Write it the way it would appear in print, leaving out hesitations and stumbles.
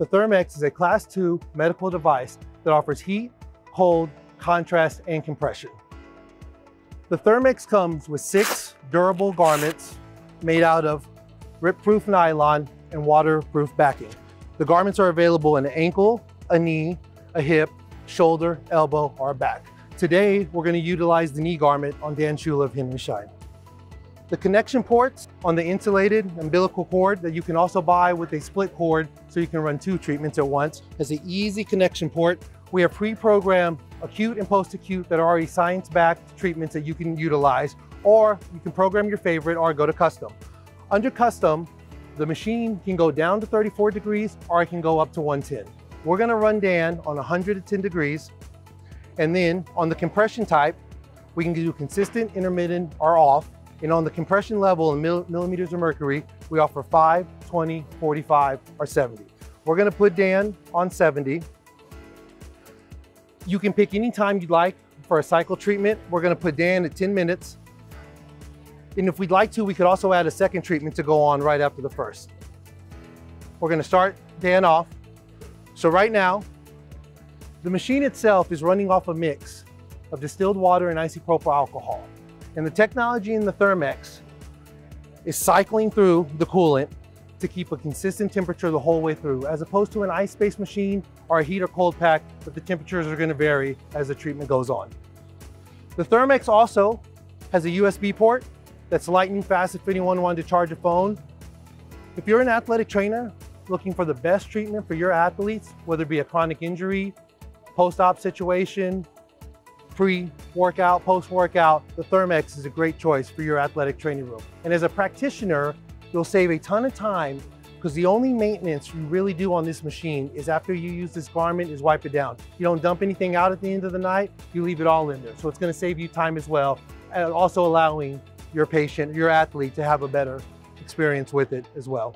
The Therm-X is a Class II medical device that offers heat, cold, contrast, and compression. The Therm-X comes with 6 durable garments made out of rip-proof nylon and waterproof backing. The garments are available in an ankle, a knee, a hip, shoulder, elbow, or back. Today, we're going to utilize the knee garment on Dan Shula of Henry Schein. The connection ports on the insulated umbilical cord that you can also buy with a split cord so you can run 2 treatments at once has an easy connection port. We have pre-programmed acute and post-acute that are already science-backed treatments that you can utilize, or you can program your favorite or go to custom. Under custom, the machine can go down to 34 degrees or it can go up to 110. We're gonna run Dan on 110 degrees, and then on the compression type, we can do consistent, intermittent, or off. And on the compression level in millimeters of mercury, we offer 5, 20, 45, or 70. We're gonna put Dan on 70. You can pick any time you'd like for a cycle treatment. We're gonna put Dan at 10 minutes. And if we'd like to, we could also add a second treatment to go on right after the first. We're gonna start Dan off. So right now, the machine itself is running off a mix of distilled water and isopropyl alcohol. And the technology in the Therm-X is cycling through the coolant to keep a consistent temperature the whole way through, as opposed to an ice-based machine or a heat or cold pack, but the temperatures are gonna vary as the treatment goes on. The Therm-X also has a USB port that's lightning fast if anyone wanted to charge a phone. If you're an athletic trainer looking for the best treatment for your athletes, whether it be a chronic injury, post-op situation, pre-workout, post-workout, the Therm-X is a great choice for your athletic training room. And as a practitioner, you'll save a ton of time because the only maintenance you really do on this machine is after you use this garment is wipe it down. You don't dump anything out at the end of the night, you leave it all in there. So it's gonna save you time as well, and also allowing your patient, your athlete, to have a better experience with it as well.